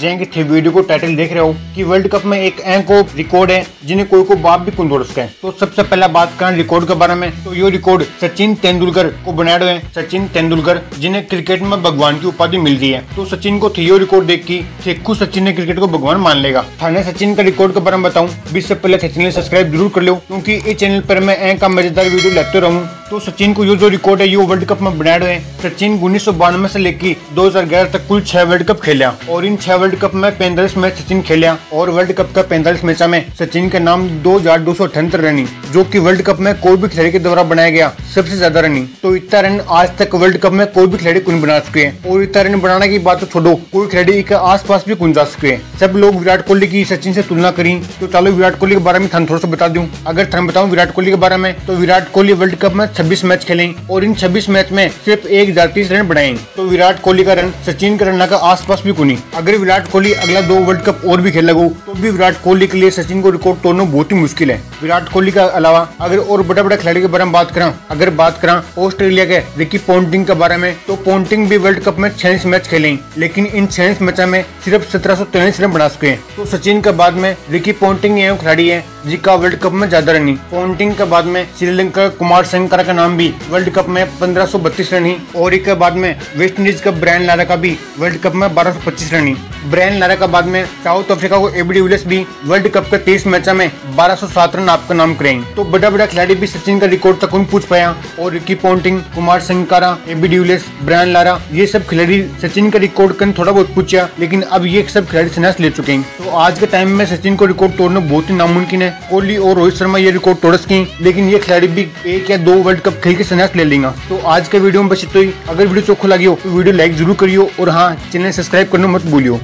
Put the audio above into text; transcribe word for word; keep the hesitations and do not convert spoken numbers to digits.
जैसे कि वीडियो को टाइटल देख रहे हो कि वर्ल्ड कप में एक एंको रिकॉर्ड है जिन्हें कोई को बाप भी कुन तोड़ सके। तो सबसे पहला बात करें रिकॉर्ड के बारे में, तो ये रिकॉर्ड सचिन तेंदुलकर को बनाए हुए हैं। सचिन तेंदुलकर जिन्हें क्रिकेट में भगवान की उपाधि मिल गई है, तो सचिन को थियो रिकॉर्ड देख की शेखू सचिन ने क्रिकेट को भगवान मान लेगा। थाने सचिन का रिकॉर्ड के बारे में बताऊँ इससे पहले चैनल सब्सक्राइब जरूर कर लो, क्योंकि इस चैनल पर मैं एंक का मजेदार वीडियो लाते रहूँ। तो सचिन को ये जो रिकॉर्ड है ये वर्ल्ड कप में बनाए हुए हैं। सचिन उन्नीस सौ बानवे से लेकर दो हजार ग्यारह तक कुल छह वर्ल्ड कप खेला और इन छह वर्ल्ड कप में पैंतालीस मैच सचिन खेला और वर्ल्ड कप का पैंतालीस मैच में सचिन के नाम दो हजार दो सौ अठहत्तर रनिंग, जो कि वर्ल्ड कप में कोई भी खिलाड़ी के द्वारा बनाया गया सबसे ज्यादा रनिंग। तो इतना रन आज तक वर्ल्ड कप में कोई भी खिलाड़ी कुन बना सके और इतना रन बनाने की बात तो छोड़ो, कोई खिलाड़ी के आस पास भी कुन जा सके। सब लोग विराट कोहली की सचिन से तुलना करें, तो चलो विराट कोहली के बारे में थोड़ा सा बता दूं। अगर थन बताऊं विराट कोहली के बारे में, तो विराट कोहली वर्ल्ड कप में छब्बीस मैच खेले और इन छब्बीस मैच में सिर्फ एक हजार तीस रन बनाए, तो विराट कोहली का रन सचिन के रन का आस पास भी कुनी। अगर विराट कोहली अगला दो वर्ल्ड कप और भी खेला गो तो भी विराट कोहली के लिए सचिन को रिकॉर्ड तोड़ना बहुत ही मुश्किल है। विराट कोहली के अलावा अगर और बड़ा बड़ा खिलाड़ी के बारे में बात करा, अगर बात करा ऑस्ट्रेलिया के रिकी पोंटिंग के बारे में, तो पोंटिंग भी वर्ल्ड कप में छियालीस मैच खेले लेकिन इन छियालीस मैच में सिर्फ सत्रह सौ तेईस रन बना सके। तो सचिन के बाद में रिकी पोंटिंग एवं खिलाड़ी है जिसका वर्ल्ड कप में ज्यादा रन ही। पोंटिंग के बाद में श्रीलंका कुमार संगकारा का नाम भी वर्ल्ड कप में पंद्रह सौ बत्तीस रन ही और एक बाद में वेस्ट इंडीज का ब्रायन लारा का भी वर्ल्ड कप में बारह सौ पच्चीस रन ही। ब्रायन लारा का बाद में साउथ अफ्रीका को एबी डी विलियर्स भी वर्ल्ड कप के तेईस मैच में बारह सौ सात रन आपका नाम करेंगे। तो बड़ा बड़ा खिलाड़ी भी सचिन का रिकॉर्ड तक उन पूछ पाया और Ricky Ponting, Kumar Sangakkara, AB de Villiers, Brian Lara ये सब खिलाड़ी सचिन का रिकॉर्ड कर थोड़ा बहुत पूछा, लेकिन अब ये सब खिलाड़ी संन्यास ले चुके हैं। तो आज के टाइम में सचिन को रिकॉर्ड तोड़ना बहुत ही नामुमकिन है। कोहली और रोहित शर्मा ये रिकॉर्ड तोड़ सके, लेकिन ये खिलाड़ी भी एक या दो वर्ल्ड कप खेल के संन्यास ले लेगा। तो आज के वीडियो में बस इतना ही। अगर वीडियो चोखो लगी हो तो वीडियो लाइक जरूर करियो और हाँ, चैनल सब्सक्राइब करना मत भूलियो।